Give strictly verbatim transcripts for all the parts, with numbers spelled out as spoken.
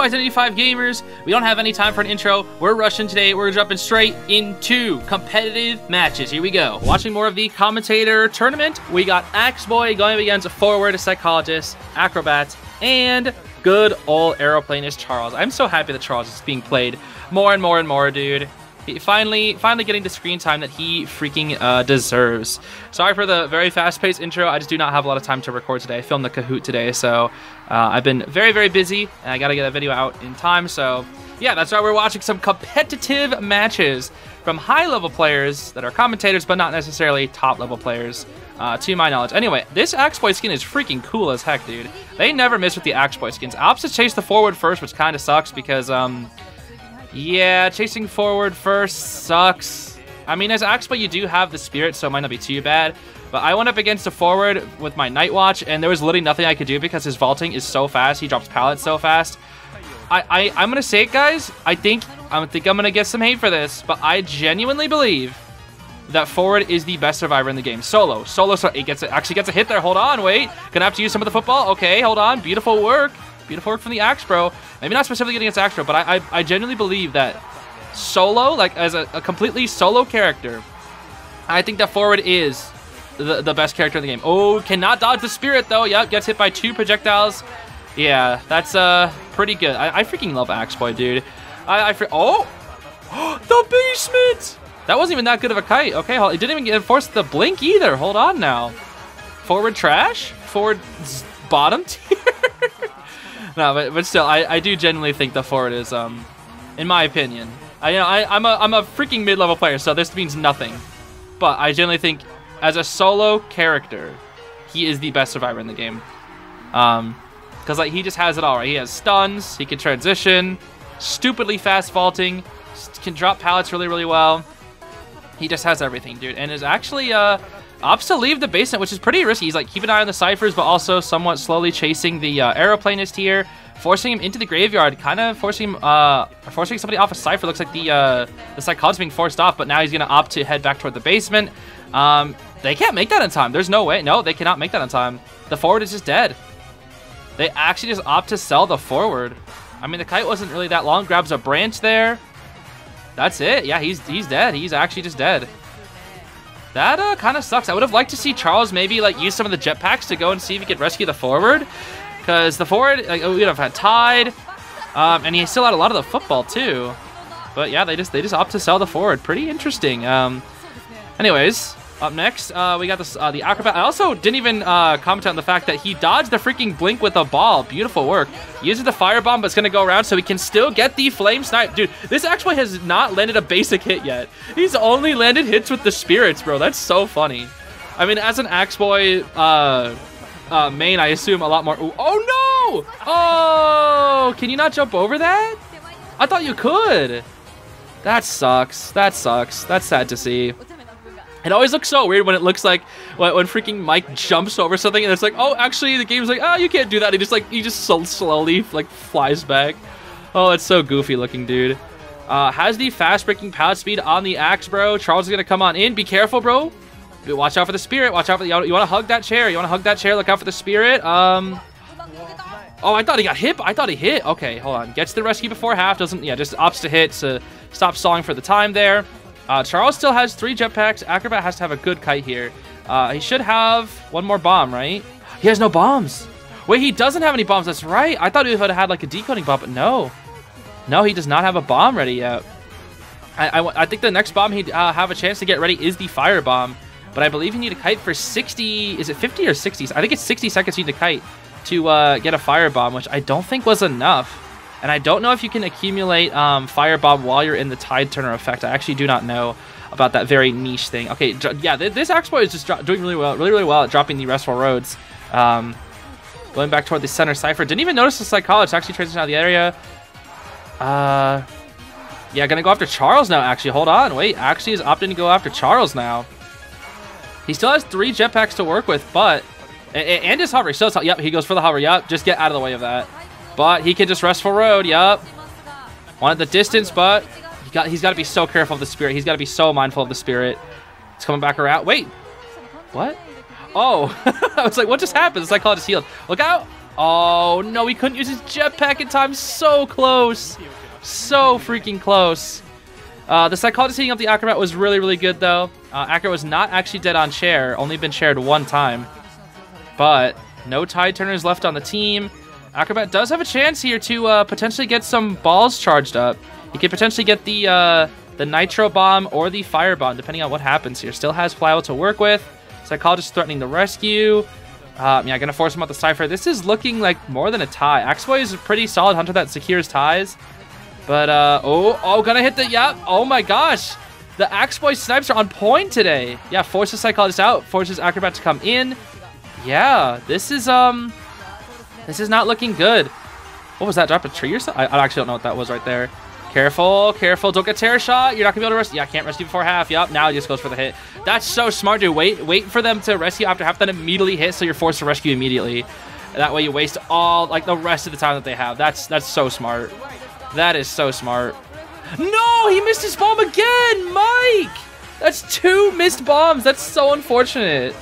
identity five gamers. We don't have any time for an intro. We're rushing today. We're jumping straight into competitive matches. Here we go. Watching more of the commentator tournament, we got Axe Boy going against a forward, a Psychologist, Acrobat, and good old Aeroplanist Charles. I'm so happy that Charles is being played more and more and more, dude. He finally, finally getting the screen time that he freaking uh, deserves. Sorry for the very fast-paced intro. I just do not have a lot of time to record today. I filmed the Kahoot today, so uh, I've been very, very busy, and I gotta get a video out in time. So yeah, that's right. We're watching some competitive matches from high-level players that are commentators, but not necessarily top-level players, uh, to my knowledge. Anyway, this Axe Boy skin is freaking cool as heck, dude. They never miss with the Axe Boy skins. Opposite chase the forward first, which kind of sucks because, um, yeah, chasing forward first sucks. I mean, as Axe Boy, you do have the Spirit, so it might not be too bad. But I went up against the forward with my Night Watch, and there was literally nothing I could do because his vaulting is so fast. He drops pallets so fast. I, I, I'm going to say it, guys. I think... I think I'm going to get some hate for this, but I genuinely believe that forward is the best survivor in the game. Solo. Solo, so it gets, actually gets a hit there. Hold on, wait. Gonna have to use some of the football. Okay, hold on. Beautiful work. Beautiful work from the Axe Bro. Maybe not specifically against Axe Bro, but I, I, I genuinely believe that solo, like as a, a completely solo character, I think that forward is the, the best character in the game. Oh, cannot dodge the Spirit, though. Yep, gets hit by two projectiles. Yeah, that's uh pretty good. I, I freaking love Axe Boy, dude. I, I fr oh, the basement! That wasn't even that good of a kite. Okay, it didn't even enforce the blink either. Hold on now. Forward trash? Forward bottom tier? No, but, but still, I, I do genuinely think the forward is, um, in my opinion. I, you know, I, I'm, a, I'm a freaking mid-level player, so this means nothing. But I genuinely think, as a solo character, he is the best survivor in the game. Um, because like, he just has it all, right? He has stuns, he can transition, stupidly fast vaulting, can drop pallets really, really well. He just has everything, dude, and is actually uh, opts to leave the basement, which is pretty risky. He's like, keep an eye on the Cyphers, but also somewhat slowly chasing the uh, Aeroplanist here, forcing him into the graveyard, kind of forcing him, uh, forcing somebody off a Cypher. Looks like the uh, the Psychologist being forced off, but now he's gonna opt to head back toward the basement. Um, they can't make that in time. There's no way. No, they cannot make that in time. The forward is just dead. They actually just opt to sell the forward. I mean, the kite wasn't really that long. Grabs a branch there. That's it. Yeah, he's he's dead. He's actually just dead. That uh, kind of sucks. I would have liked to see Charles maybe like use some of the jetpacks to go and see if he could rescue the forward, because the forward, like, we would have had Tide, um, and he still had a lot of the football too. But yeah, they just they just opt to sell the forward. Pretty interesting. Um, anyways. Up next, uh, we got this, uh, the Acrobat. I also didn't even uh, comment on the fact that he dodged the freaking blink with a ball. Beautiful work. He uses the firebomb, but it's going to go around, so he can still get the flame snipe. Dude, this actually has not landed a basic hit yet. He's only landed hits with the Spirits, bro. That's so funny. I mean, as an Axe Boy uh, uh, main, I assume a lot more... Ooh. Oh, no! Oh! Can you not jump over that? I thought you could. That sucks. That sucks. That's sad to see. It always looks so weird when it looks like when, when freaking Mike jumps over something and it's like, oh, actually the game's like, oh, you can't do that. He just like he just so slowly like flies back. Oh, it's so goofy looking, dude. Uh, has the fast breaking pallet speed on the Axe Bro. Charles is gonna come on in. Be careful, bro. Watch out for the Spirit. Watch out for the. You want to hug that chair. You want to hug that chair. Look out for the Spirit. Um. Oh, I thought he got hit. I thought he hit. Okay, hold on. Gets the rescue before half. Doesn't. Yeah, just opts to hit. So stop stalling for the time there. Uh, Charles still has three jetpacks. Acrobat has to have a good kite here. Uh, he should have one more bomb, right? He has no bombs. Wait, he doesn't have any bombs. That's right. I thought he would have had like a decoding bomb, but no. No, he does not have a bomb ready yet. I, I, I think the next bomb he'd uh, have a chance to get ready is the fire bomb, but I believe he need a kite for sixty. Is it fifty or sixty? I think it's sixty seconds you need to kite to uh, get a fire bomb, which I don't think was enough. And I don't know if you can accumulate um, Firebomb while you're in the Tide Turner effect. I actually do not know about that very niche thing. Okay, yeah, th this Axe Boy is just doing really well, really, really well at dropping the Restful Roads. Um, going back toward the center Cypher. Didn't even notice the Psychologist actually transitioned out of the area. Uh, yeah, gonna go after Charles now, actually. Hold on, wait. Actually is opting to go after Charles now. He still has three jetpacks to work with, but... And, and his hover. Still his, yep, he goes for the hover. Yep, just get out of the way of that. But he can just Restful Road, yup. Wanted the distance, but he got, he's got to be so careful of the Spirit. He's got to be so mindful of the Spirit. It's coming back around. Wait, what? Oh, I was like, what just happened? The Psychologist healed. Look out. Oh, no, he couldn't use his jetpack in time. So close. So freaking close. Uh, the Psychologist hitting up the Acrobat was really, really good, though. Uh, Acrobat was not actually dead on chair. Only been chaired one time. But no Tide Turners left on the team. Acrobat does have a chance here to uh, potentially get some balls charged up. He could potentially get the uh, the Nitro Bomb or the Fire Bomb, depending on what happens here. Still has Flywheel to work with. Psychologist threatening the rescue. Um, yeah, gonna force him out the Cypher. This is looking like more than a tie. Axe Boy is a pretty solid hunter that secures ties. But, uh, oh, oh, gonna hit the, yeah, oh my gosh. The Axe Boy snipes are on point today. Yeah, forces Psychologist out, forces Acrobat to come in. Yeah, this is, um, this is not looking good. What was that, drop a tree or something? I, I actually don't know what that was right there. Careful, careful, don't get terror shot. You're not gonna be able to rescue. Yeah, I can't rescue before half, yup. Now it just goes for the hit. That's so smart, dude. Wait, wait for them to rescue after half, then immediately hit, so you're forced to rescue immediately. That way you waste all, like, the rest of the time that they have. That's, that's so smart. That is so smart. No, he missed his bomb again, Mike. That's two missed bombs. That's so unfortunate.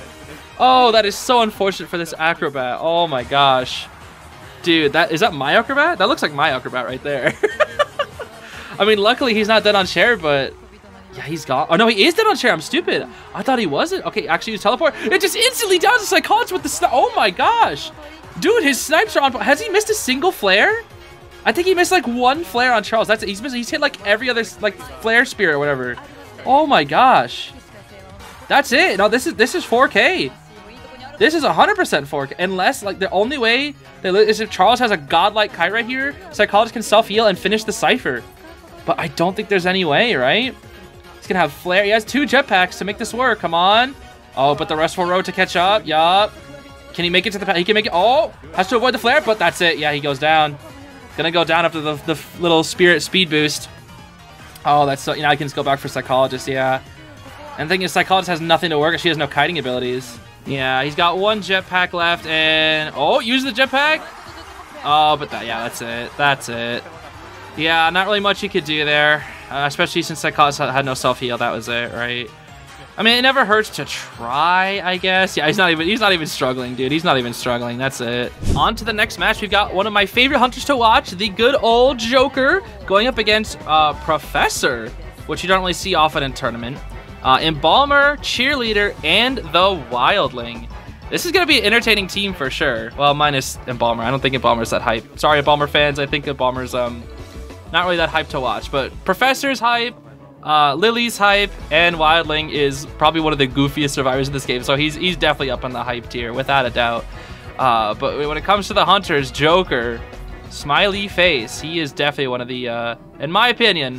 Oh, that is so unfortunate for this Acrobat. Oh my gosh, dude, that is that my Acrobat? That looks like my Acrobat right there. I mean, luckily he's not dead on chair, but yeah, he's gone. Oh no, he is dead on chair. I'm stupid. I thought he wasn't. Okay, actually, use teleport. It just instantly downs the Psychologist with the snipe. Oh my gosh, dude, his snipes are on. Has he missed a single flare? I think he missed like one flare on Charles. That's it. He's missed. He's hit like every other like flare spear or whatever. Oh my gosh, that's it. No, this is this is four K. This is one hundred percent four K. Unless like the only way they is if Charles has a godlike kite right here, Psychologist can self heal and finish the Cypher. But I don't think there's any way, right? He's gonna have flare. He has two jetpacks to make this work. Come on. Oh, but the Restful Road to catch up. Yup. Can he make it to the? He can make it. Oh, has to avoid the flare, but that's it. Yeah, he goes down. Gonna go down after the, the little Spirit speed boost. Oh, that's so, you know, I can just go back for Psychologist, yeah. And the thing is, Psychologist has nothing to work with. She has no kiting abilities. Yeah, he's got one jetpack left, and oh, use the jetpack. Oh, but that, yeah, that's it. That's it. Yeah, not really much you could do there, uh, especially since Psychologist had no self heal. That was it, right? I mean, it never hurts to try, I guess. Yeah, he's not even he's not even struggling, dude. He's not even struggling. That's it. On to the next match. We've got one of my favorite hunters to watch, the good old Joker, going up against uh, Professor, which you don't really see often in tournament. Uh, Embalmer, Cheerleader, and the Wildling. This is going to be an entertaining team for sure. Well, minus Embalmer. I don't think Embalmer's that hype. Sorry, Embalmer fans. I think Embalmer's um, not really that hype to watch, but Professor's hype. Uh, Lily's hype, and Wildling is probably one of the goofiest survivors in this game, so he's he's definitely up on the hype tier, without a doubt. Uh, but when it comes to the hunters, Joker, smiley face, he is definitely one of the, uh, in my opinion,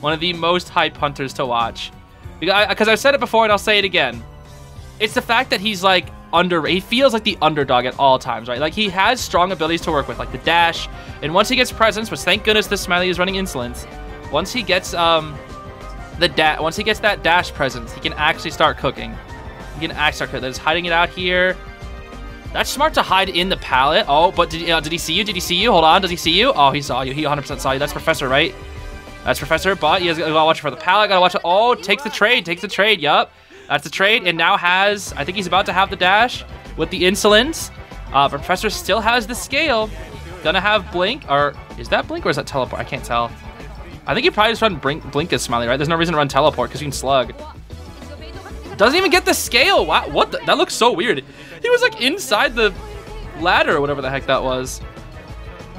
one of the most hype hunters to watch. Because I've said it before, and I'll say it again. It's the fact that he's like under, he feels like the underdog at all times, right? Like he has strong abilities to work with, like the dash, and once he gets presence, which thank goodness this smiley is running Insolence. Once he gets um. The da once he gets that dash presence, he can actually start cooking. He can actually start cooking. They're just hiding it out here. That's smart to hide in the pallet. Oh, but did, uh, did he see you? Did he see you? Hold on. Does he see you? Oh, he saw you. He one hundred percent saw you. That's Professor, right? That's Professor, but you gotta watch for the pallet. Gotta watch it. Oh, takes the trade. Takes the trade. Yup. That's the trade. And now has, I think he's about to have the dash with the Insolence. Uh, Professor still has the scale. Gonna have Blink. Or is that Blink or is that Teleport? I can't tell. I think you probably just run Blink, Blink as Smiley, right? There's no reason to run Teleport because you can slug. Doesn't even get the scale. Wow, what the? That looks so weird. He was like inside the ladder or whatever the heck that was.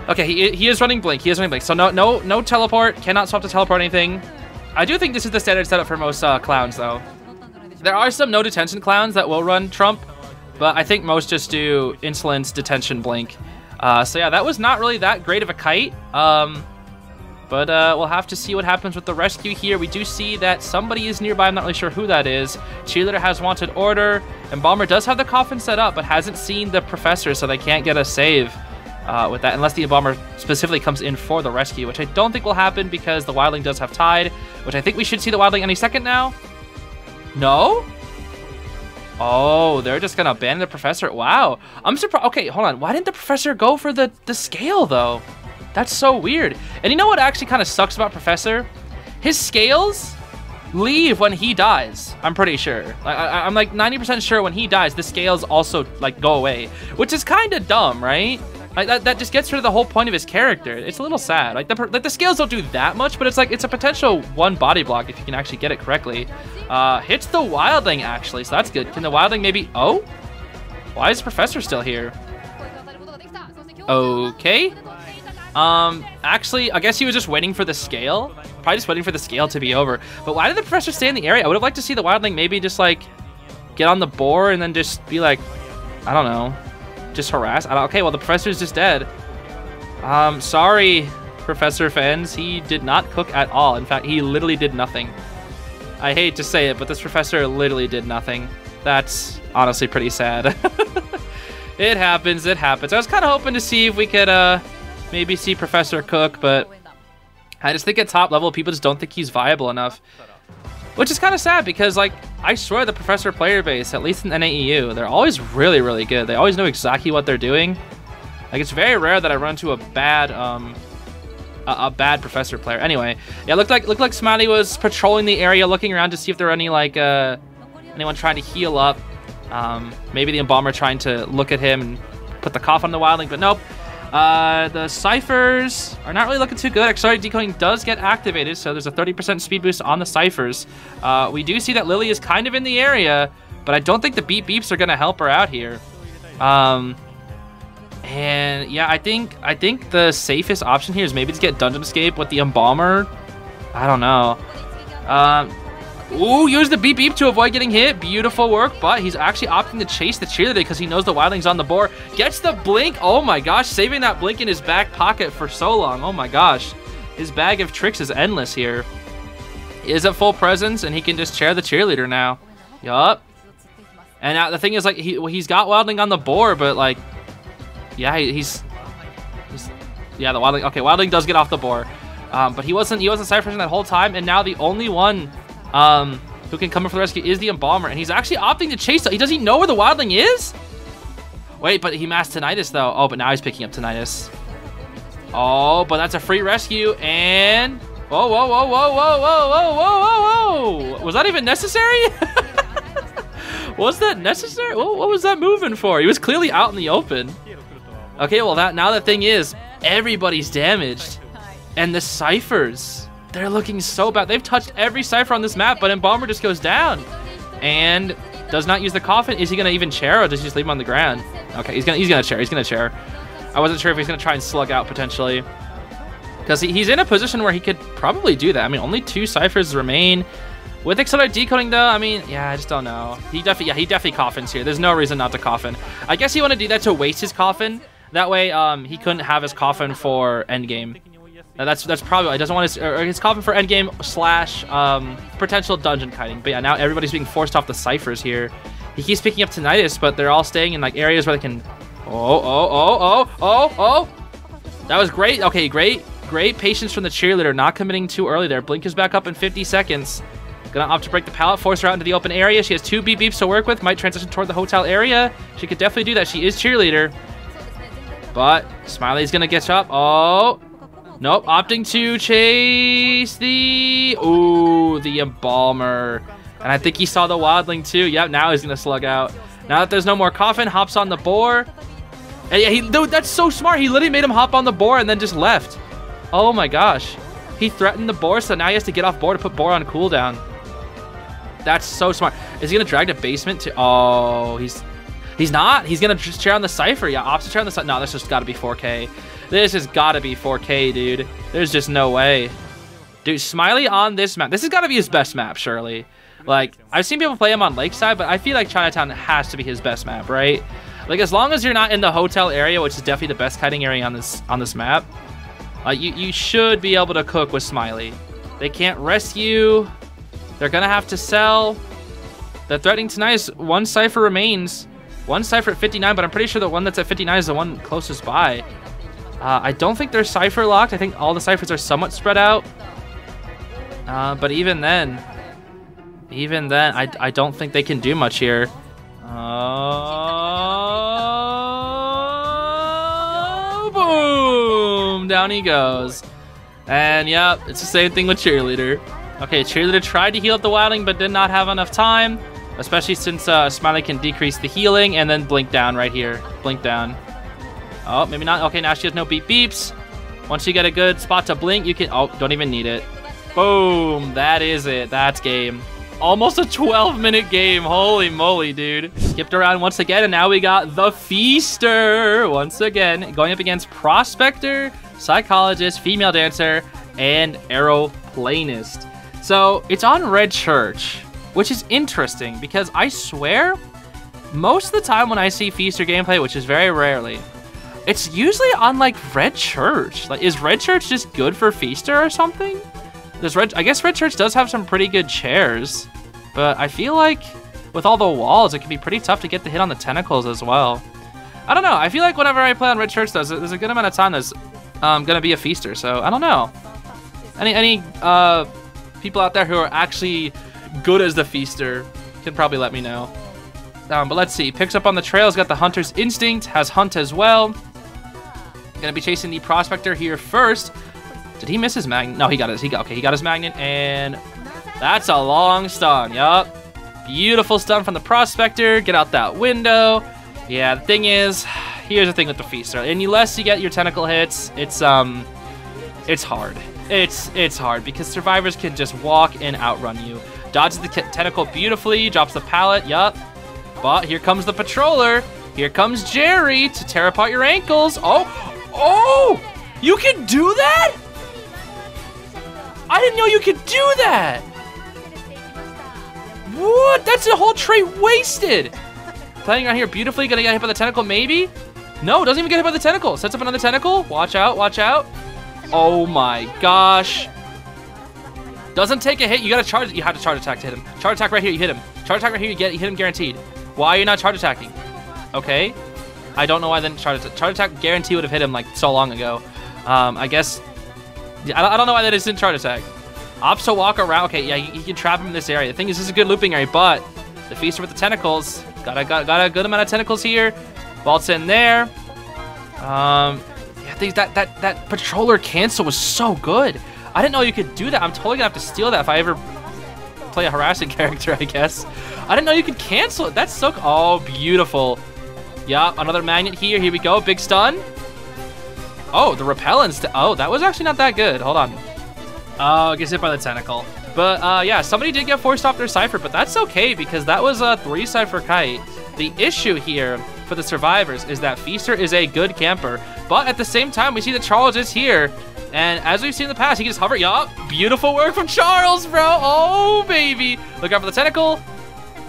Okay, he, he is running Blink. He is running Blink. So no no no Teleport. Cannot swap to Teleport anything. I do think this is the standard setup for most uh, clowns though. There are some no detention clowns that will run Trump, but I think most just do Insolence, Detention, Blink. Uh, so yeah, that was not really that great of a kite. Um... But uh, we'll have to see what happens with the rescue here. We do see that somebody is nearby. I'm not really sure who that is. Cheerleader has wanted order. Embalmer does have the coffin set up, but hasn't seen the Professor, so they can't get a save uh, with that. Unless the Embalmer specifically comes in for the rescue, which I don't think will happen because the Wildling does have Tide, which I think we should see the Wildling any second now. No? Oh, they're just going to abandon the Professor. Wow. I'm surprised. Okay, hold on. Why didn't the Professor go for the, the scale, though? That's so weird. And you know what actually kind of sucks about Professor? His scales leave when he dies. I'm pretty sure. I, I, I'm like ninety percent sure when he dies, the scales also like go away, which is kind of dumb, right? Like that, that just gets rid of the whole point of his character. It's a little sad. Like the, like the scales don't do that much, but it's like, it's a potential one body block if you can actually get it correctly. Uh, hits the Wildling actually, so that's good. Can the Wildling maybe, oh? Why is Professor still here? Okay. Um, actually, I guess he was just waiting for the scale. Probably just waiting for the scale to be over. But why did the Professor stay in the area? I would have liked to see the Wildling maybe just like get on the board and then just be like, I don't know. Just harass. Okay, well the Professor's just dead. Um, sorry, Professor fans. He did not cook at all. In fact, he literally did nothing. I hate to say it, but this Professor literally did nothing. That's honestly pretty sad. It happens. It happens. I was kind of hoping to see if we could uh, maybe see Professor cook, but I just think at top level people just don't think he's viable enough, which is kind of sad because like I swear the Professor player base, at least in N A E U, they're always really, really good. They always know exactly what they're doing. Like it's very rare that I run into a bad, um, a, a bad Professor player. Anyway, yeah, it looked like looked like Smiley was patrolling the area, looking around to see if there were any like uh, anyone trying to heal up. Um, maybe the Embalmer trying to look at him and put the cough on the Wildling, but nope. Uh, the Cyphers are not really looking too good. Accelerated Decoding does get activated, so there's a thirty percent speed boost on the Cyphers. Uh, we do see that Lily is kind of in the area, but I don't think the beep beeps are going to help her out here. Um, and yeah, I think I think the safest option here is maybe to get Dungeon Escape with the Embalmer. I don't know. Um... Ooh, use the beep beep to avoid getting hit. Beautiful work, but he's actually opting to chase the Cheerleader because he knows the Wildling's on the board. Gets the Blink. Oh my gosh, saving that Blink in his back pocket for so long. Oh my gosh. His bag of tricks is endless here. He is at full presence, and he can just chair the Cheerleader now. Yup. And uh, the thing is, like, he, he's got Wildling on the board, but, like, yeah, he's... he's yeah, the Wildling... Okay, Wildling does get off the board. Um, but he wasn't, he wasn't cyphering that whole time, and now the only one... Um, who can come in for the rescue is the Embalmer, and he's actually opting to chase. He doesn't know where the Wildling is. Wait, but he masked Tinnitus though. Oh, but now he's picking up Tinnitus. Oh, but that's a free rescue, and whoa, whoa, whoa, whoa, whoa, whoa, whoa, whoa, whoa! Was that even necessary? Was that necessary? What, what was that moving for? He was clearly out in the open. Okay, well that now the thing is everybody's damaged, and the Cyphers. They're looking so bad. They've touched every Cypher on this map, but Embalmer just goes down and does not use the coffin. Is he going to even chair, or does he just leave him on the ground? Okay, he's going he's gonna to chair. He's going to chair. I wasn't sure if he's going to try and slug out potentially because he, he's in a position where he could probably do that. I mean, only two Cyphers remain. With Accelerate Decoding, though, I mean, yeah, I just don't know. He definitely, yeah, he definitely coffins here. There's no reason not to coffin. I guess he wanted to do that to waste his coffin. That way, um, he couldn't have his coffin for endgame. That's that's probably he doesn't want his, or his coffin for endgame slash um, potential dungeon kiting. But yeah, now everybody's being forced off the Cyphers here. He keeps picking up Tinnitus, but they're all staying in like areas where they can. Oh oh oh oh oh oh! That was great. Okay, great great patience from the Cheerleader, not committing too early there. Blink is back up in fifty seconds. Gonna opt to break the pallet, force her out into the open area. She has two beep beeps to work with. Might transition toward the hotel area. She could definitely do that. She is Cheerleader, but Smiley's gonna get up. Oh. Nope, opting to chase the... Ooh, the Embalmer. And I think he saw the Wildling too. Yep, now he's going to slug out. Now that there's no more coffin, hops on the boar. And yeah, he, dude, that's so smart. He literally made him hop on the boar and then just left. Oh my gosh. He threatened the boar, so now he has to get off board to put boar on cooldown. That's so smart. Is he going to drag the basement to... Oh, he's... He's not. He's going to just chair on the Cypher. Yeah, opts to chair on the Cypher. No, this has got to be four K. This has got to be four K, dude. There's just no way. Dude, Smiley on this map. This has got to be his best map, surely. Like, I've seen people play him on Lakeside, but I feel like Chinatown has to be his best map, right? Like, as long as you're not in the hotel area, which is definitely the best kiting area on this on this map, uh, you, you should be able to cook with Smiley. They can't rescue. They're going to have to sell. They're threatening tonight. One Cypher remains. One Cypher at fifty-nine, but I'm pretty sure the one that's at fifty-nine is the one closest by. Uh, I don't think they're Cypher locked. I think all the Cyphers are somewhat spread out. Uh, but even then, even then, I, I don't think they can do much here. Oh, boom! Down he goes. And yep, it's the same thing with Cheerleader. Okay, Cheerleader tried to heal up the Wildling, but did not have enough time. Especially since uh, Smiley can decrease the healing and then blink down right here. Blink down. Oh, maybe not. Okay, now she has no beep beeps. Once you get a good spot to blink, you can... Oh, don't even need it. Boom. That is it. That's game. Almost a twelve minute game. Holy moly, dude. Skipped around once again, and now we got the Feaster. Once again, going up against Prospector, Psychologist, Female Dancer, and Aeroplanist. So, it's on Red Church, which is interesting because I swear most of the time when I see Feaster gameplay, which is very rarely, it's usually on like Red Church. Like, is Red Church just good for Feaster or something? There's Red, I guess Red Church does have some pretty good chairs, but I feel like with all the walls, it can be pretty tough to get the hit on the tentacles as well. I don't know. I feel like whenever I play on Red Church, though, there's a good amount of time that's um, going to be a Feaster, so I don't know. Any, any uh, people out there who are actually good as the Feaster can probably let me know. Um, but let's see. Picks up on the trail. He's got the Hunter's Instinct. Has Hunt as well. Gonna be chasing the Prospector here first. Did he miss his magnet? No, he got his. He got okay. He got his magnet, and that's a long stun. Yup. Beautiful stun from the Prospector. Get out that window. Yeah. The thing is, here's the thing with the Feaster. Unless you get your tentacle hits, it's um, it's hard. It's it's hard because survivors can just walk and outrun you. Dodges the tentacle beautifully, drops the pallet, yup. But here comes the patroller. Here comes Jerry to tear apart your ankles. Oh, oh, you can do that? I didn't know you could do that. What? That's a whole trait wasted. Playing around here beautifully, gonna get hit by the tentacle maybe? No, doesn't even get hit by the tentacle. Sets up another tentacle. Watch out, watch out. Oh my gosh. Doesn't take a hit. You gotta charge. You have to charge attack to hit him. Charge attack right here. You hit him. Charge attack right here. You get. You hit him guaranteed. Why are you not charge attacking? Okay. I don't know why I didn't charge attack. Charge attack guarantee would have hit him like so long ago. Um, I guess. I don't know why that isn't charge attack. Opts to walk around. Okay. Yeah. You, you can trap him in this area. The thing is, this is a good looping area, but the Feaster with the tentacles got a got, got a good amount of tentacles here. Vaults in there. Um. Yeah. Things that that that patroller cancel was so good. I didn't know you could do that. I'm totally gonna have to steal that if I ever play a harassing character, I guess. I didn't know you could cancel it. That's so... Oh, beautiful. Yeah, another magnet here. Here we go. Big stun. Oh, the repellents. Oh, that was actually not that good. Hold on. Oh, gets hit by the tentacle. But, uh, yeah, somebody did get forced off their Cypher, but that's okay because that was a three Cypher kite. The issue here for the survivors is that Feaster is a good camper, but at the same time, we see that Charles is here. And as we've seen in the past, he can just hover. Yup. Beautiful work from Charles, bro. Oh, baby. Look out for the tentacle.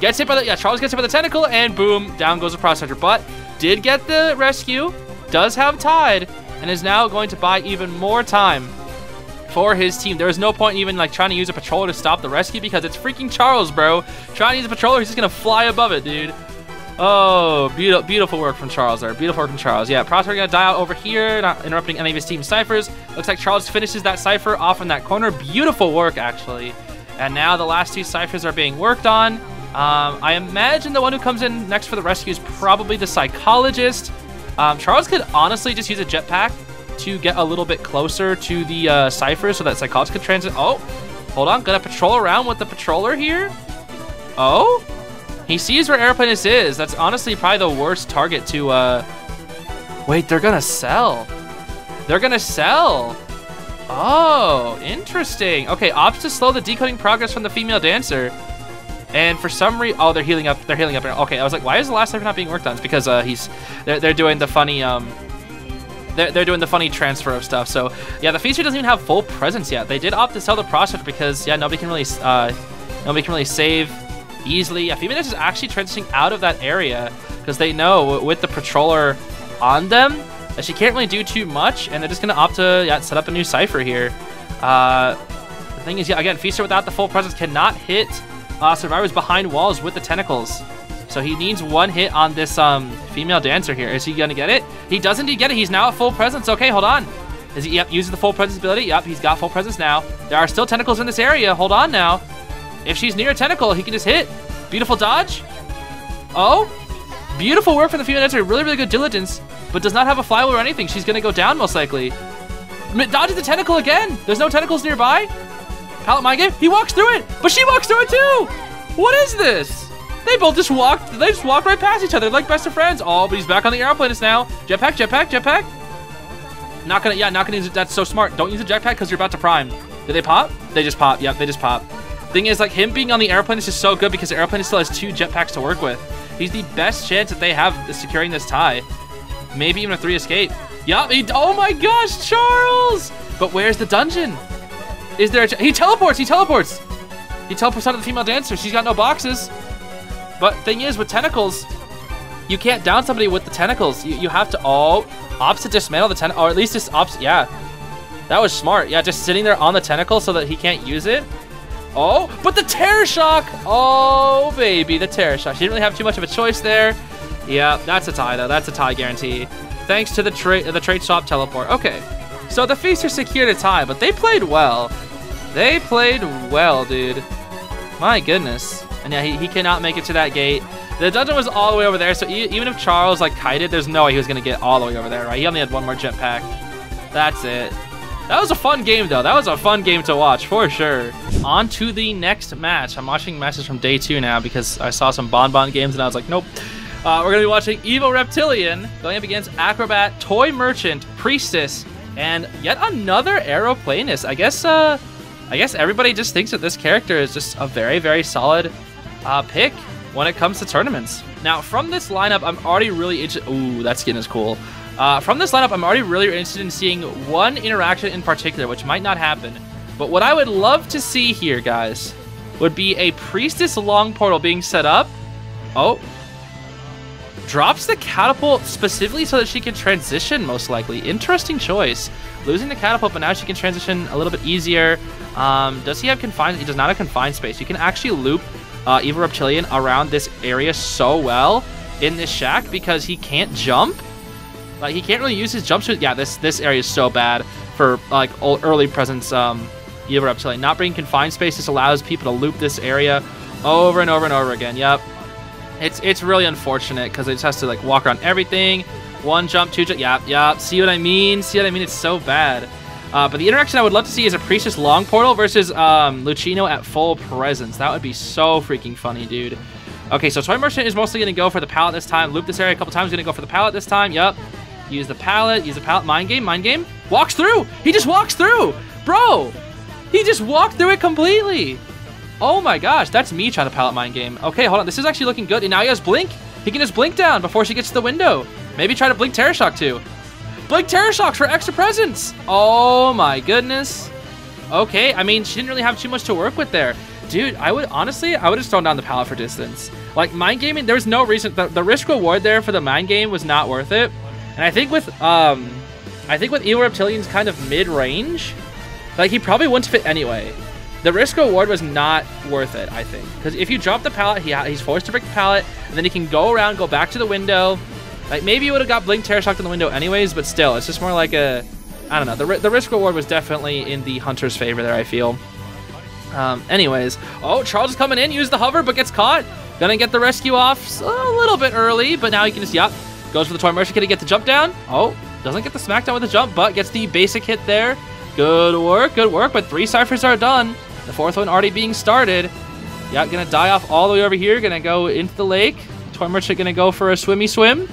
Gets hit by the... Yeah, Charles gets hit by the tentacle. And boom, down goes the Prospector. But did get the rescue. Does have Tide. And is now going to buy even more time for his team. There is no point in even like trying to use a patroller to stop the rescue because it's freaking Charles, bro. Trying to use a patroller, he's just going to fly above it, dude. Oh, beautiful, beautiful work from Charles there. Beautiful work from Charles. Yeah, Prospector gonna die out over here, not interrupting any of his team's ciphers. Looks like Charles finishes that cipher off in that corner. Beautiful work, actually. And now the last two ciphers are being worked on. Um, I imagine the one who comes in next for the rescue is probably the Psychologist. Um, Charles could honestly just use a jetpack to get a little bit closer to the uh, ciphers so that Psychologist could transit. Oh, hold on. Gonna patrol around with the patroller here. Oh. He sees where Aeroplanist is. That's honestly probably the worst target to, uh... Wait, they're gonna sell. They're gonna sell. Oh, interesting. Okay, opts to slow the decoding progress from the Female Dancer. And for some reason... Oh, they're healing up. They're healing up. Okay, I was like, why is the last cypher not being worked on? It's because uh, he's... They're, they're doing the funny, um... They're, they're doing the funny transfer of stuff. So, yeah, the Feaster doesn't even have full presence yet. They did opt to sell the Prospector because, yeah, nobody can really, uh... Nobody can really save... easily. Yeah, Female Dancer is actually transitioning out of that area because they know with the patroller on them that she can't really do too much, and they're just going to opt to yeah, set up a new cipher here. Uh, the thing is, yeah, again, Feaster without the full presence cannot hit uh, survivors behind walls with the tentacles. So he needs one hit on this um, Female Dancer here. Is he going to get it? He does indeed get it. He's now at full presence. Okay, hold on. Is he yep, uses the full presence ability? Yep, he's got full presence now. There are still tentacles in this area. Hold on now. If she's near a tentacle, he can just hit. Beautiful dodge. Oh, beautiful work from the Female Dancer. Really, really good diligence, but does not have a flywheel or anything. She's going to go down most likely. Dodges the tentacle again. There's no tentacles nearby. Palette Mind Game. He walks through it, but she walks through it too. What is this? They both just walked. They just walked right past each other like best of friends. Oh, but he's back on the Aeroplanist now. Jetpack, jetpack, jetpack. Not gonna. Yeah, not gonna use it. That's so smart. Don't use the jetpack because you're about to prime. Did they pop? They just pop. Yep, they just pop. Thing is, like, him being on the Aeroplanist is so good because the Aeroplanist still has two jetpacks to work with. He's the best chance that they have securing this tie. Maybe even a three escape. Yup. He, oh my gosh, Charles! But where's the dungeon? Is there a... He teleports! He teleports! He teleports out of the female dancer. She's got no boxes. But thing is, with tentacles, you can't down somebody with the tentacles. You, you have to... Oh, opposite dismantle the tentacle. Or at least just opposite... Yeah. That was smart. Yeah, just sitting there on the tentacle so that he can't use it. Oh, but the Terror Shock! Oh, baby, the Terror Shock. She didn't really have too much of a choice there. Yeah, that's a tie, though. That's a tie guarantee. Thanks to the, tra the trade shop teleport. Okay, so the Feaster secured a tie, but they played well. They played well, dude. My goodness. And yeah, he, he cannot make it to that gate. The dungeon was all the way over there, so e even if Charles, like, kited, there's no way he was going to get all the way over there, right? He only had one more jetpack. That's it. That was a fun game, though. That was a fun game to watch, for sure. On to the next match. I'm watching matches from day two now because I saw some bonbon games, and I was like, nope. Uh, we're going to be watching Evil Reptilian going up against Acrobat, Toy Merchant, Priestess, and yet another Aeroplanist. I guess uh, I guess everybody just thinks that this character is just a very, very solid uh, pick when it comes to tournaments. Now, from this lineup, I'm already really interested. Ooh, that skin is cool. Uh, from this lineup, I'm already really interested in seeing one interaction in particular, which might not happen. But what I would love to see here, guys, would be a Priestess long portal being set up. Oh. Drops the catapult specifically so that she can transition, most likely. Interesting choice. Losing the catapult, but now she can transition a little bit easier. Um, does he have confined? He does not have confined space. You can actually loop uh, Evil Reptilian around this area so well in this shack because he can't jump. Like, he can't really use his jump shoot. Yeah, this this area is so bad for, like, early presence um, Evil Reptilian. Not bringing confined space just allows people to loop this area over and over and over again. Yep. It's it's really unfortunate because it just has to, like, walk around everything. One jump, two jump. Yep, yep. See what I mean? See what I mean? It's so bad. Uh, but the interaction I would love to see is a Priestess long portal versus um, Lucino at full presence. That would be so freaking funny, dude. Okay, so Toy Merchant is mostly going to go for the pallet this time. Loop this area a couple times. Going to go for the pallet this time. Yep. Use the pallet, use the pallet, mind game, mind game. Walks through! He just walks through! Bro! He just walked through it completely! Oh my gosh, that's me trying to pallet mind game. Okay, hold on, this is actually looking good. And now he has Blink. He can just Blink down before she gets to the window. Maybe try to Blink Terror Shock too. Blink Terror Shocks for extra presence! Oh my goodness. Okay, I mean, she didn't really have too much to work with there. Dude, I would, honestly, I would have thrown down the pallet for distance. Like, mind gaming, there was no reason. The, the risk reward there for the mind game was not worth it. And I think with um, I think with Evil Reptilian's kind of mid-range, like, he probably wouldn't fit anyway. The risk reward was not worth it, I think, because if you drop the pallet, he he's forced to break the pallet, and then he can go around, go back to the window. Like, maybe you would have got Blink Terror Shocked in the window anyways, but still, it's just more like a, I don't know. The the risk reward was definitely in the hunter's favor there, I feel. Um, anyways, oh, Charles is coming in, used the hover, but gets caught. Gonna get the rescue off a little bit early, but now he can just yup. Goes for the Toy Merchant, gonna get the jump down. Oh, doesn't get the smackdown with the jump, but gets the basic hit there. Good work, good work, but three Cyphers are done. The fourth one already being started. Yeah, gonna die off all the way over here, gonna go into the lake. Toy Merchant gonna go for a swimmy swim.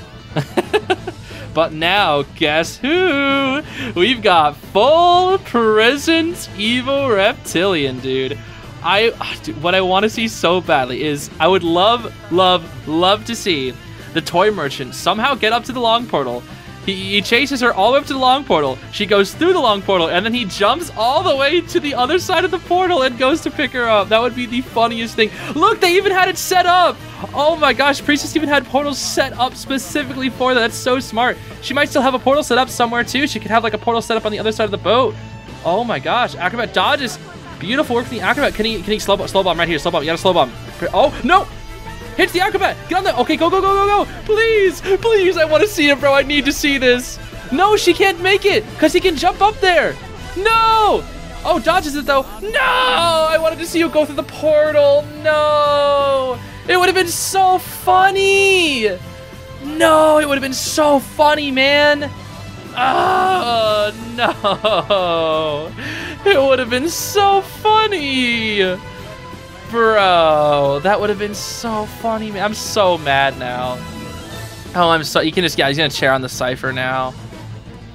But now, guess who? We've got full presence Evil Reptilian, dude. I, dude, what I wanna see so badly is, I would love, love, love to see the Toy Merchant somehow get up to the long portal. He, he chases her all the way up to the long portal. She goes through the long portal, and then he jumps all the way to the other side of the portal and goes to pick her up. That would be the funniest thing. Look, they even had it set up. Oh my gosh, Priestess even had portals set up specifically for that. That's so smart. She might still have a portal set up somewhere too. She could have, like, a portal set up on the other side of the boat. Oh my gosh, Acrobat dodges. Beautiful work from the Acrobat. Can he, can he slow, slow bomb right here? Slow bomb. You gotta slow bomb. Oh, no. Hits the Acrobat! Get on there! Okay, go, go, go, go, go! Please! Please! I want to see it, bro! I need to see this! No, she can't make it! Because he can jump up there! No! Oh, dodges it, though! No! I wanted to see you go through the portal! No! It would have been so funny! No! It would have been so funny, man! Oh, no! It would have been so funny. Bro, that would have been so funny, man. I'm so mad now. Oh, I'm so... You can just... Yeah, he's going to chair on the Cypher now.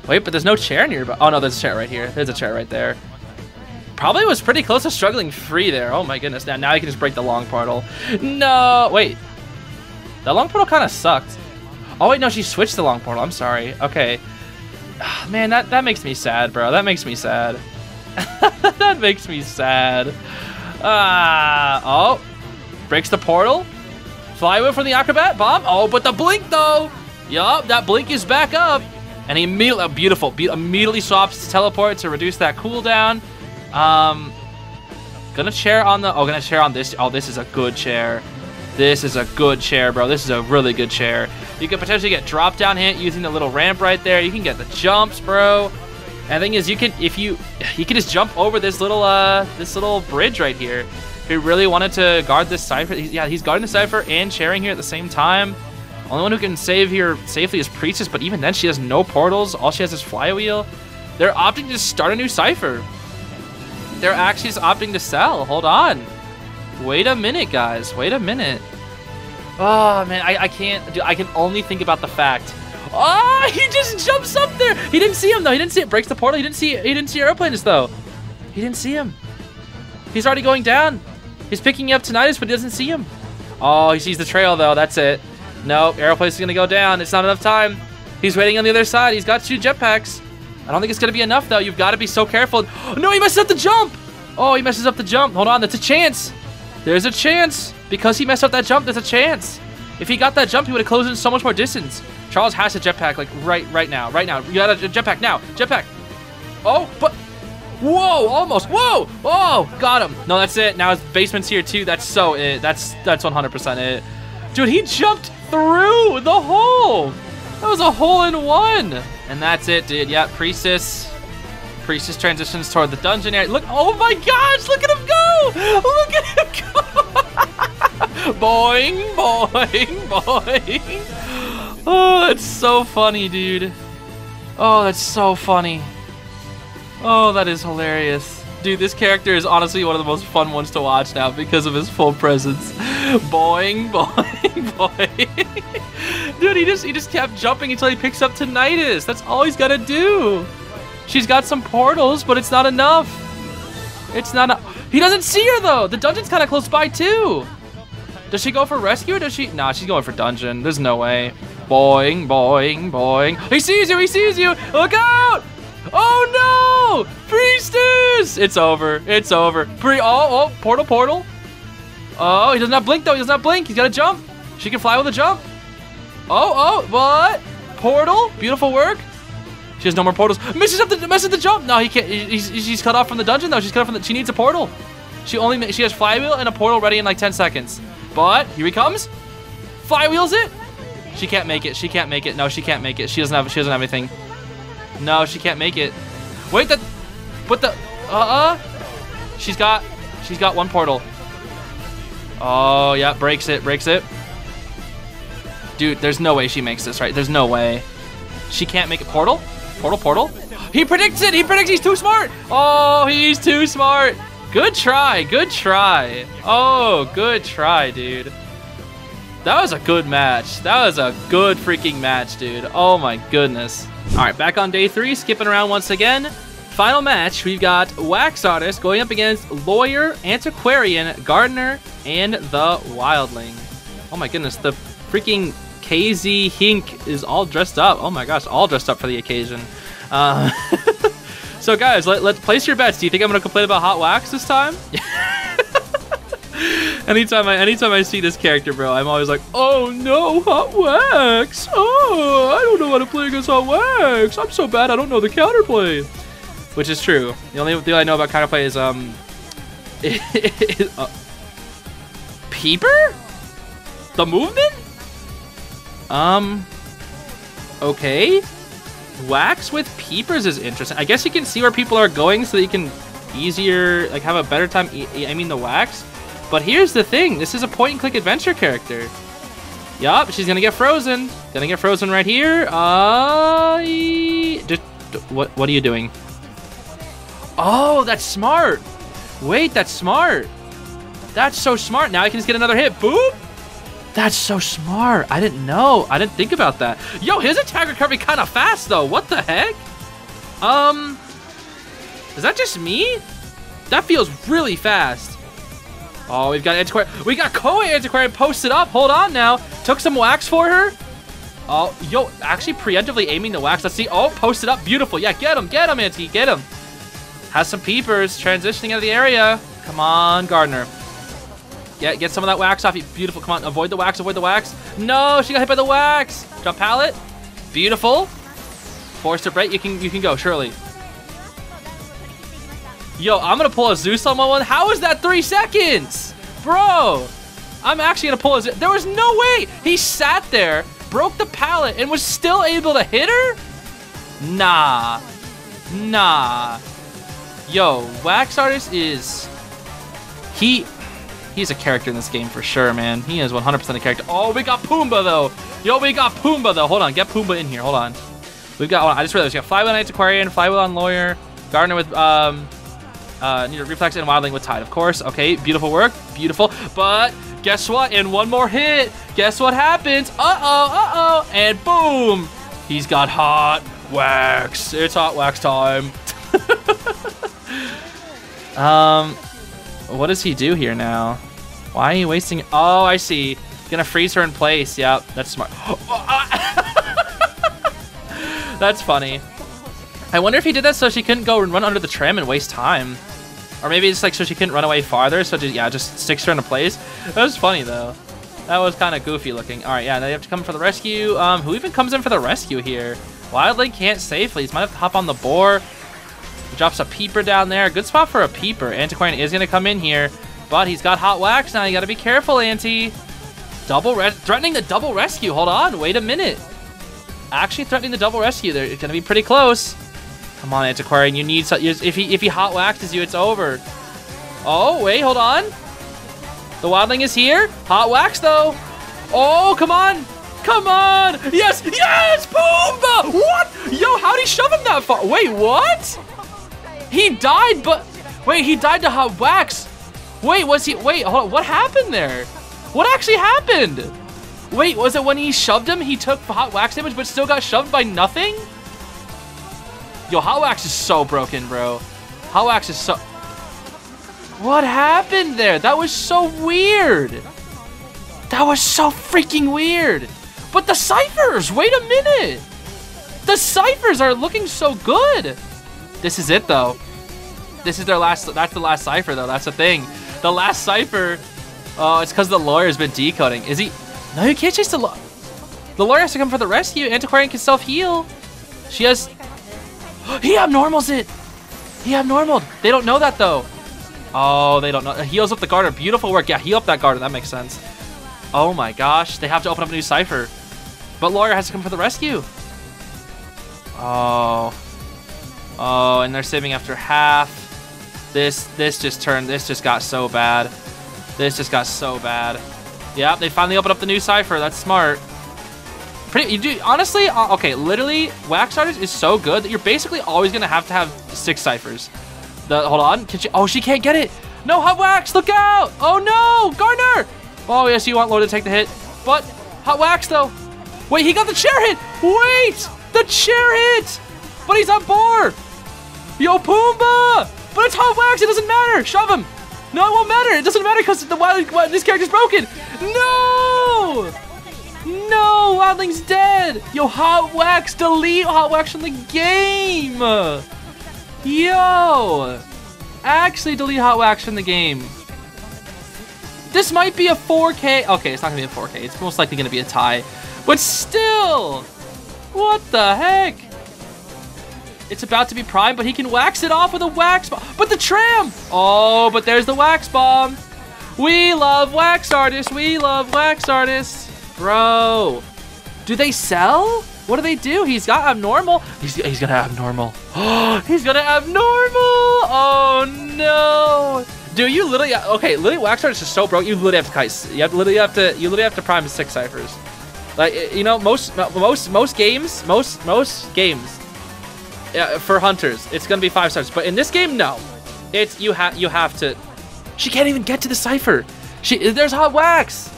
Wait, but there's no chair nearby. Oh, no, there's a chair right here. There's a chair right there. Probably was pretty close to struggling free there. Oh, my goodness. Now, now I can just break the long portal. No. Wait. That long portal kind of sucked. Oh, wait, no. She switched the long portal. I'm sorry. Okay. Oh, man, that, that makes me sad, bro. That makes me sad. That makes me sad. Ah, uh, oh, breaks the portal. Flywheel from the Acrobat bomb. Oh, but the blink though. Yup, that blink is back up, and he immediately, oh, beautiful, be immediately swaps to teleport to reduce that cooldown. Um, gonna chair on the. Oh, gonna chair on this. Oh, this is a good chair. This is a good chair, bro. This is a really good chair. You could potentially get drop down hit using the little ramp right there. You can get the jumps, bro. And the thing is, you can if you you can just jump over this little uh this little bridge right here. If you really wanted to guard this Cypher, he, yeah, he's guarding the Cypher and chairing here at the same time. Only one who can save here safely is Priestess, but even then she has no portals. All she has is Flywheel. They're opting to start a new Cypher. They're actually just opting to sell. Hold on. Wait a minute, guys. Wait a minute. Oh man, I I can't. Dude, I can only think about the fact. Oh, he just jumps up there. He didn't see him though. He didn't see it. Breaks the portal. He didn't see. He didn't see Aeroplanist though. He didn't see him. He's already going down. He's picking up tinnitus, but he doesn't see him. Oh, he sees the trail though. That's it. No, Aeroplanist is gonna go down. It's not enough time. He's waiting on the other side. He's got two jetpacks. I don't think it's gonna be enough though. You've got to be so careful. No, he messes up the jump. Oh, he messes up the jump. Hold on, that's a chance. There's a chance because he messed up that jump. There's a chance. If he got that jump, he would have closed in so much more distance. Charles has a jetpack, like, right right now. Right now. You got a jetpack now. Jetpack. Oh, but... Whoa, almost. Whoa. Oh, got him. No, that's it. Now his basement's here, too. That's so it. That's that's one hundred percent it. Dude, he jumped through the hole. That was a hole-in-one. And that's it, dude. Yeah, Priestess. Priestess transitions toward the dungeon area. Look. Oh, my gosh. Look at him go. Look at him go. Boing, boing, boing. Oh, that's so funny, dude. Oh, that's so funny. Oh, that is hilarious. Dude, this character is honestly one of the most fun ones to watch now because of his full presence. Boing, boing, boing. Dude, he just he just kept jumping until he picks up tinnitus. That's all he's got to do. She's got some portals, but it's not enough. It's not a He doesn't see her, though. The dungeon's kind of close by, too. Does she go for rescue or does she? Nah, she's going for dungeon. There's no way. Boing, boing, boing. He sees you, he sees you. Look out! Oh no! Priestess! It's over, it's over. Pre- oh, oh, portal, portal. Oh, he does not blink though, he does not blink. He's got to jump. She can fly with a jump. Oh, oh, what? Portal, beautiful work. She has no more portals. Misses up the, misses the jump. No, he can't, he's, she's cut off from the dungeon though. She's cut off from the, she needs a portal. She only, she has Flywheel and a portal ready in like ten seconds. But here he comes. Flywheels it. She can't make it. She can't make it. No, she can't make it. She doesn't have. She doesn't have anything. No, she can't make it. Wait, that. But the. Uh uh. She's got. She's got one portal. Oh yeah, breaks it. Breaks it. Dude, there's no way she makes this right. There's no way. She can't make it. Portal. Portal. Portal. He predicts it. He predicts. He's too smart. Oh, he's too smart. Good try. Good try. Oh, good try, dude. That was a good match. That was a good freaking match, dude. Oh my goodness. All right, back on day three, skipping around once again. Final match, we've got Wax Artist going up against Lawyer, Antiquarian, Gardener, and the Wildling. Oh my goodness, the freaking K Z Hink is all dressed up. Oh my gosh, all dressed up for the occasion. Uh, so guys, let, let's place your bets. Do you think I'm gonna complain about Hot Wax this time? Anytime I anytime I see this character, bro, I'm always like, oh no, Hot Wax. Oh, I don't know how to play against Hot Wax. I'm so bad, I don't know the counterplay. Which is true. The only thing I know about counterplay is, um... is, uh, Peeper? The movement? Um... Okay. Wax with Peepers is interesting. I guess you can see where people are going so that you can easier, like, have a better time e- I mean, the Wax. But here's the thing, this is a point-and-click adventure character. Yup, she's gonna get frozen. Gonna get frozen right here. Uh, just, what, what are you doing? Oh, that's smart. Wait, that's smart. That's so smart. Now I can just get another hit. Boop. That's so smart. I didn't know. I didn't think about that. Yo, his attack recovery kind of fast, though. What the heck? Um, is that just me? That feels really fast. Oh, we've got Antiquarian. We got Koei Antiquarian posted up. Hold on now. Took some wax for her. Oh, yo, actually preemptively aiming the wax. Let's see. Oh, posted up. Beautiful. Yeah, get him. Get him, Anti. Get him. Has some peepers. Transitioning out of the area. Come on, Gardener. Yeah, get some of that wax off. Beautiful. Come on. Avoid the wax. Avoid the wax. No, she got hit by the wax. Drop pallet. Beautiful. Forced her break. You can, you can go, surely. Yo, I'm going to pull a Zeus on my one. How is that three seconds? Bro, I'm actually going to pull a Zeus. There was no way. He sat there, broke the pallet, and was still able to hit her? Nah. Nah. Yo, Wax Artist is... He... He's a character in this game for sure, man. He is one hundred percent a character. Oh, we got Pumbaa, though. Yo, we got Pumbaa, though. Hold on. Get Pumbaa in here. Hold on. We've got... Hold on. I just realized we got Flywheel on Antiquarian, Flywheel on Lawyer, Gardener with um, uh, Reflex, and Wildling with Tide, of course. Okay, beautiful work. Beautiful. But guess what? In one more hit, guess what happens? Uh-oh, uh-oh, and boom. He's got hot wax. It's hot wax time. um... What does he do here now? Why are you wasting? Oh, I see. Gonna freeze her in place. Yep, that's smart. That's funny. I wonder if he did that so she couldn't go and run under the tram and waste time. Or maybe it's like so she couldn't run away farther. So just, yeah, just sticks her into place. That was funny though. That was kind of goofy looking. All right, yeah, now you have to come for the rescue. Um, who even comes in for the rescue here? Wildling can't safely. He might have to hop on the boar. Drops a peeper down there. Good spot for a peeper. Antiquarian is going to come in here, but he's got hot wax now. You got to be careful, Anti. Double res threatening the double rescue. Hold on. Wait a minute. Actually threatening the double rescue. They're going to be pretty close. Come on, Antiquarian. You need so if he if he hot waxes you, it's over. Oh wait, hold on. The wildling is here. Hot wax though. Oh come on. Come on! Yes! Yes! Pumbaa! What? Yo, how'd he shove him that far? Wait, what? He died, but... Wait, he died to hot wax. Wait, was he... Wait, hold on, what happened there? What actually happened? Wait, was it when he shoved him, he took hot wax damage, but still got shoved by nothing? Yo, hot wax is so broken, bro. Hot wax is so... What happened there? That was so weird. That was so freaking weird. But the Cyphers, wait a minute. The Cyphers are looking so good. This is it though. This is their last, that's the last Cypher though, that's the thing. The last Cypher, oh, it's because the Lawyer's been decoding. Is he, no, you can't chase the Lawyer. The Lawyer has to come for the rescue. Antiquarian can self-heal. She has, he abnormals it. He abnormaled. They don't know that though. Oh, they don't know. Heals up the Gardener, beautiful work. Yeah, heal up that Gardener, that makes sense. Oh my gosh, they have to open up a new Cypher. But Lawyer has to come for the rescue. Oh. Oh, and they're saving after half. This this just turned, this just got so bad. This just got so bad. Yep, they finally opened up the new Cypher. That's smart. Pretty, you do, honestly, uh, okay, literally, Wax Artist is so good that you're basically always gonna have to have six Cyphers. The, hold on, can she, oh, she can't get it. No, Hot Wax, look out. Oh no, Gardener. Oh yes, you want Lord to take the hit, but Hot Wax though. Wait, he got the chair hit. Wait, the chair hit. But he's on board. Yo, Pumbaa! But it's hot wax. It doesn't matter. Shove him. No, it won't matter. It doesn't matter because the wild, wild, this character's broken. No! No, Wildling's dead. Yo, hot wax. Delete hot wax from the game. Yo, actually delete hot wax from the game. This might be a four K. Okay, it's not gonna be a four K. It's most likely gonna be a tie. But still, what the heck? It's about to be prime, but he can wax it off with a wax bomb. But the tram! Oh, but there's the wax bomb. We love wax artists. We love wax artists. Bro, do they sell? What do they do? He's got abnormal. He's, he's gonna abnormal. He's gonna abnormal. Oh no. Dude, you literally, okay, literally wax artists are so broke. You literally have to kite. You have, literally have to, you literally have to prime six ciphers. Like, you know, most, most, most games, most, most games, uh, for hunters, it's gonna be five stars. But in this game, no, it's you have you have to. She can't even get to the Cypher. She there's Hot Wax.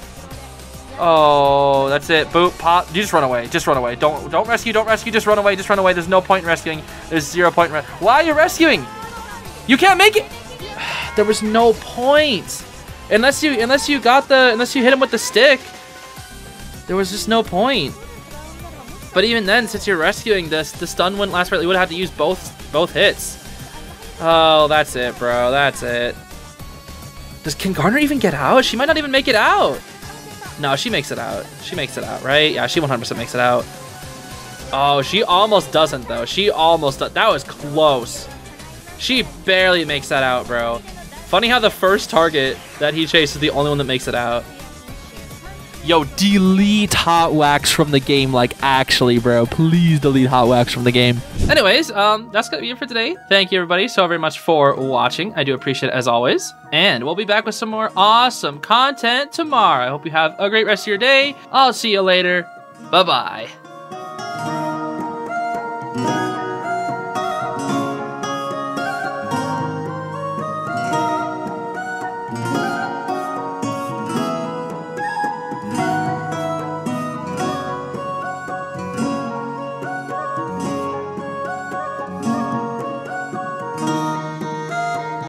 Oh, that's it. Boop, pop. You just run away. Just run away. Don't don't rescue. Don't rescue. Just run away. Just run away. There's no point in rescuing. There's zero point in res- Why are you rescuing? You can't make it. There was no point. Unless you unless you got the unless you hit him with the stick. There was just no point. But even then, since you're rescuing this, the stun wouldn't last forever. You would have to use both both hits. Oh, that's it, bro. That's it. Does can Gardener even get out? She might not even make it out. No, she makes it out. She makes it out, right? Yeah, she one hundred percent makes it out. Oh, she almost doesn't, though. She almost does. That was close. She barely makes that out, bro. Funny how the first target that he chased is the only one that makes it out. Yo, delete Hot Wax from the game. Like, actually, bro. Please delete Hot Wax from the game. Anyways, um, that's going to be it for today. Thank you, everybody, so very much for watching. I do appreciate it, as always. And we'll be back with some more awesome content tomorrow. I hope you have a great rest of your day. I'll see you later. Bye-bye.